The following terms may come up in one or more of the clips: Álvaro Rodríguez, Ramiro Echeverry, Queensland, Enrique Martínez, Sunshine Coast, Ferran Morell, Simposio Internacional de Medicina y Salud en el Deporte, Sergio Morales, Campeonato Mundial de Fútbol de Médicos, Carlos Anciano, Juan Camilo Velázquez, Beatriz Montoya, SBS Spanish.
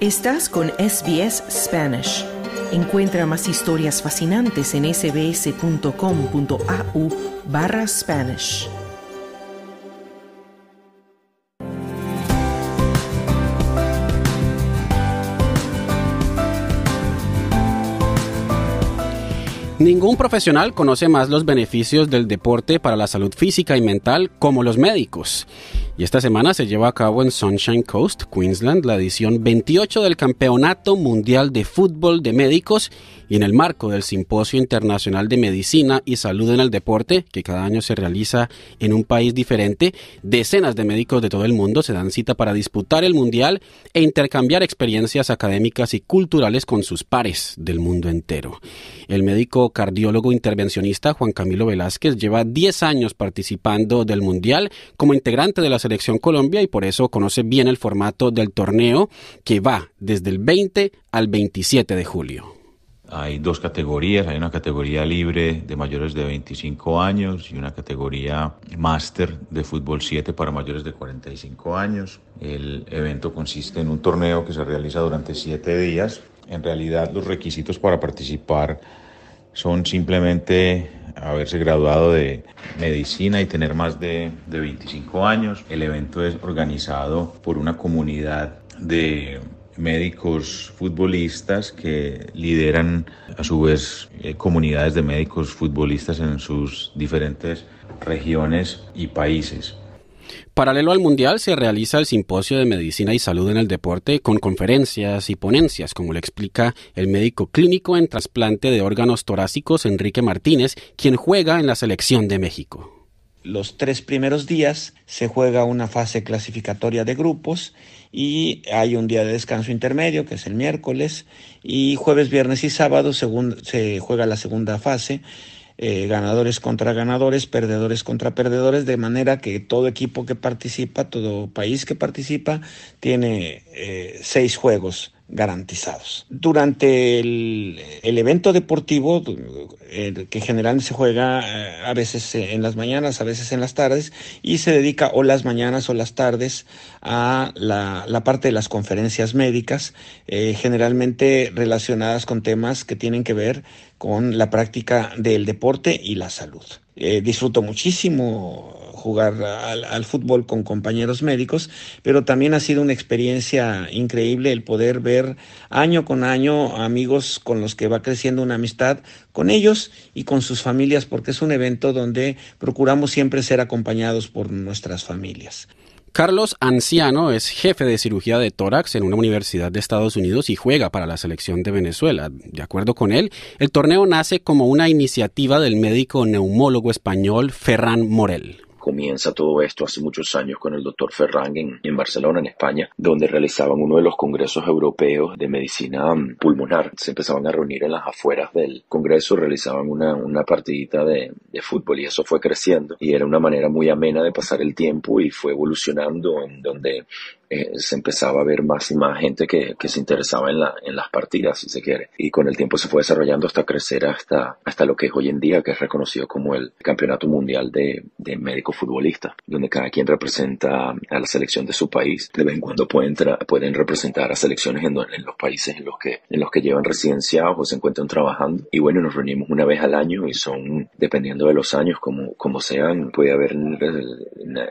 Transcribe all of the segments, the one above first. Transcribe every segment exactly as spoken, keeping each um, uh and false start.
Estás con S B S Spanish. Encuentra más historias fascinantes en sbs.com.au barra Spanish. Ningún profesional conoce más los beneficios del deporte para la salud física y mental como los médicos. Y esta semana se lleva a cabo en Sunshine Coast, Queensland, la edición veintiocho del Campeonato Mundial de Fútbol de Médicos y en el marco del Simposio Internacional de Medicina y Salud en el Deporte, que cada año se realiza en un país diferente, decenas de médicos de todo el mundo se dan cita para disputar el mundial e intercambiar experiencias académicas y culturales con sus pares del mundo entero. El médico cardiólogo intervencionista Juan Camilo Velázquez lleva diez años participando del mundial como integrante de la Selección Colombia y por eso conoce bien el formato del torneo que va desde el veinte al veintisiete de julio. Hay dos categorías, hay una categoría libre de mayores de veinticinco años y una categoría máster de fútbol siete para mayores de cuarenta y cinco años. El evento consiste en un torneo que se realiza durante siete días. En realidad los requisitos para participar son simplemente haberse graduado de medicina y tener más de, de veinticinco años. El evento es organizado por una comunidad de médicos futbolistas que lideran a su vez eh, comunidades de médicos futbolistas en sus diferentes regiones y países. Paralelo al Mundial se realiza el Simposio de Medicina y Salud en el Deporte con conferencias y ponencias, como lo explica el médico clínico en trasplante de órganos torácicos Enrique Martínez, quien juega en la Selección de México. Los tres primeros días se juega una fase clasificatoria de grupos y hay un día de descanso intermedio, que es el miércoles, y jueves, viernes y sábado según, se juega la segunda fase. Eh, ganadores contra ganadores, perdedores contra perdedores, de manera que todo equipo que participa, todo país que participa, tiene eh, seis juegos garantizados. Durante el, el evento deportivo, eh, que generalmente se juega eh, a veces en las mañanas, a veces en las tardes, y se dedica o las mañanas o las tardes a la, la parte de las conferencias médicas, eh, generalmente relacionadas con temas que tienen que ver con la práctica del deporte y la salud. Eh, disfruto muchísimo jugar al, al fútbol con compañeros médicos, pero también ha sido una experiencia increíble el poder ver año con año amigos con los que va creciendo una amistad con ellos y con sus familias, porque es un evento donde procuramos siempre ser acompañados por nuestras familias. Carlos Anciano es jefe de cirugía de tórax en una universidad de Estados Unidos y juega para la selección de Venezuela. De acuerdo con él, el torneo nace como una iniciativa del médico neumólogo español Ferran Morell. Comienza todo esto hace muchos años con el doctor Ferran en, en Barcelona, en España, donde realizaban uno de los congresos europeos de medicina pulmonar. Se empezaban a reunir en las afueras del congreso, realizaban una, una partidita de, de fútbol y eso fue creciendo. Y era una manera muy amena de pasar el tiempo y fue evolucionando en donde eh, se empezaba a ver más y más gente que, que se interesaba en, la, en las partidas, si se quiere. Y con el tiempo se fue desarrollando hasta crecer hasta, hasta lo que es hoy en día, que es reconocido como el Campeonato Mundial de, de Médicos futbolista, donde cada quien representa a la selección de su país. De vez en cuando pueden, tra- pueden representar a selecciones en, en los países en los que en los que llevan residencia o se encuentran trabajando. Y bueno, nos reunimos una vez al año y son, dependiendo de los años, como, como sean, puede haber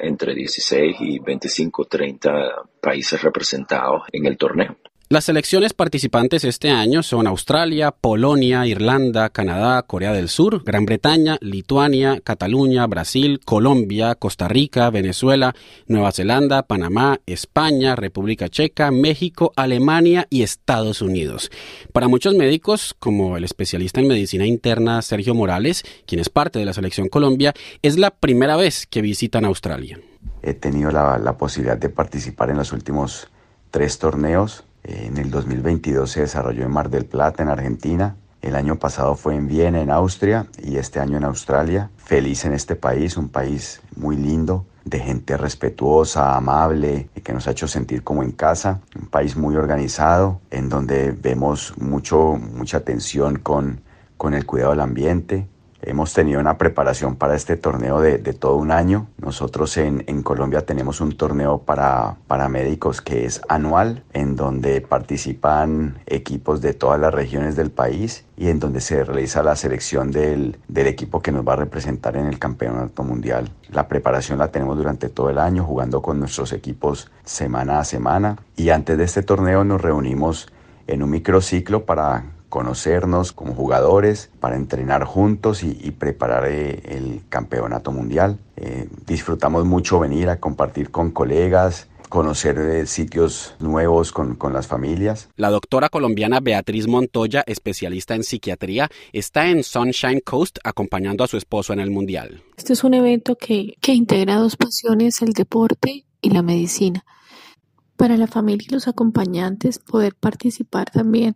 entre dieciséis y veinticinco, treinta países representados en el torneo. Las selecciones participantes este año son Australia, Polonia, Irlanda, Canadá, Corea del Sur, Gran Bretaña, Lituania, Cataluña, Brasil, Colombia, Costa Rica, Venezuela, Nueva Zelanda, Panamá, España, República Checa, México, Alemania y Estados Unidos. Para muchos médicos, como el especialista en medicina interna Sergio Morales, quien es parte de la Selección Colombia, es la primera vez que visitan Australia. He tenido la, la posibilidad de participar en los últimos tres torneos. En el dos mil veintidós se desarrolló en Mar del Plata, en Argentina. El año pasado fue en Viena, en Austria, y este año en Australia. Feliz en este país, un país muy lindo, de gente respetuosa, amable, que nos ha hecho sentir como en casa. Un país muy organizado, en donde vemos mucho, mucha atención con, con el cuidado del ambiente. Hemos tenido una preparación para este torneo de, de todo un año. Nosotros en, en Colombia tenemos un torneo para, para médicos que es anual, en donde participan equipos de todas las regiones del país y en donde se realiza la selección del, del equipo que nos va a representar en el Campeonato Mundial. La preparación la tenemos durante todo el año, jugando con nuestros equipos semana a semana. Y antes de este torneo nos reunimos en un microciclo para conocernos como jugadores, para entrenar juntos y, y preparar eh, el campeonato mundial. Eh, disfrutamos mucho venir a compartir con colegas, conocer eh, sitios nuevos con, con las familias. La doctora colombiana Beatriz Montoya, especialista en psiquiatría, está en Sunshine Coast acompañando a su esposo en el mundial. Este es un evento que, que integra dos pasiones, el deporte y la medicina. Para la familia y los acompañantes, poder participar también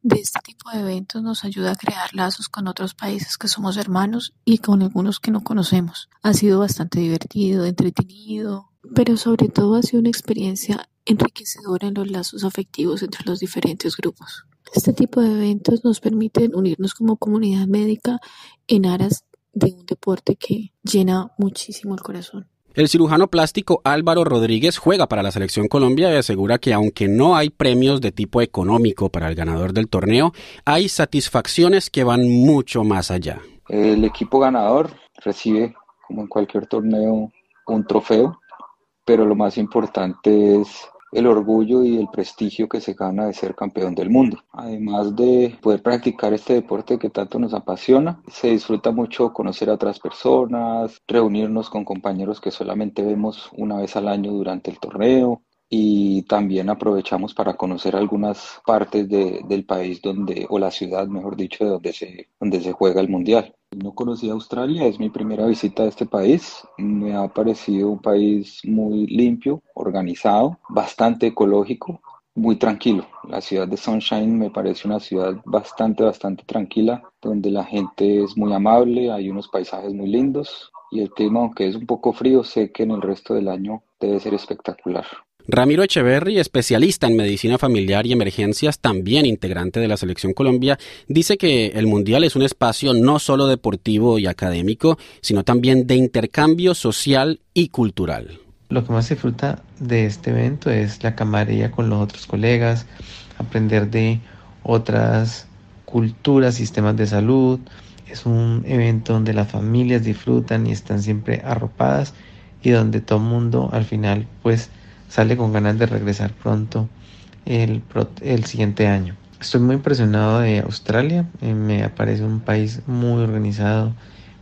de este tipo de eventos nos ayuda a crear lazos con otros países que somos hermanos y con algunos que no conocemos. Ha sido bastante divertido, entretenido, pero sobre todo ha sido una experiencia enriquecedora en los lazos afectivos entre los diferentes grupos. Este tipo de eventos nos permiten unirnos como comunidad médica en aras de un deporte que llena muchísimo el corazón. El cirujano plástico Álvaro Rodríguez juega para la Selección Colombia y asegura que aunque no hay premios de tipo económico para el ganador del torneo, hay satisfacciones que van mucho más allá. El equipo ganador recibe, como en cualquier torneo, un trofeo, pero lo más importante es el orgullo y el prestigio que se gana de ser campeón del mundo. Además de poder practicar este deporte que tanto nos apasiona, se disfruta mucho conocer a otras personas, reunirnos con compañeros que solamente vemos una vez al año durante el torneo, y también aprovechamos para conocer algunas partes de, del país donde, o la ciudad, mejor dicho, de donde se, donde se juega el mundial. No conocía Australia, es mi primera visita a este país. Me ha parecido un país muy limpio, organizado, bastante ecológico, muy tranquilo. La ciudad de Sunshine me parece una ciudad bastante, bastante tranquila, donde la gente es muy amable, hay unos paisajes muy lindos y el clima, aunque es un poco frío, sé que en el resto del año debe ser espectacular. Ramiro Echeverry, especialista en medicina familiar y emergencias, también integrante de la Selección Colombia, dice que el Mundial es un espacio no solo deportivo y académico, sino también de intercambio social y cultural. Lo que más se disfruta de este evento es la camaradería con los otros colegas, aprender de otras culturas, sistemas de salud. Es un evento donde las familias disfrutan y están siempre arropadas y donde todo el mundo al final pues sale con ganas de regresar pronto el, el siguiente año. Estoy muy impresionado de Australia, me parece un país muy organizado,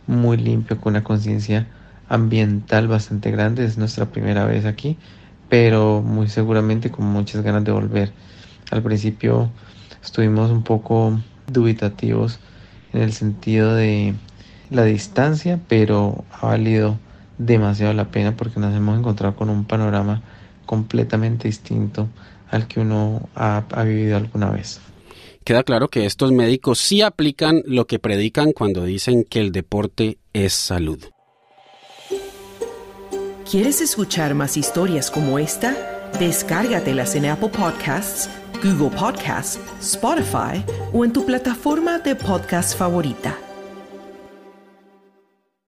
muy limpio, con una conciencia ambiental bastante grande. Es nuestra primera vez aquí, pero muy seguramente con muchas ganas de volver. Al principio estuvimos un poco dubitativos en el sentido de la distancia, pero ha valido demasiado la pena porque nos hemos encontrado con un panorama completamente distinto al que uno ha, ha vivido alguna vez. Queda claro que estos médicos sí aplican lo que predican cuando dicen que el deporte es salud. ¿Quieres escuchar más historias como esta? Descárgatelas en Apple Podcasts, Google Podcasts, Spotify o en tu plataforma de podcast favorita.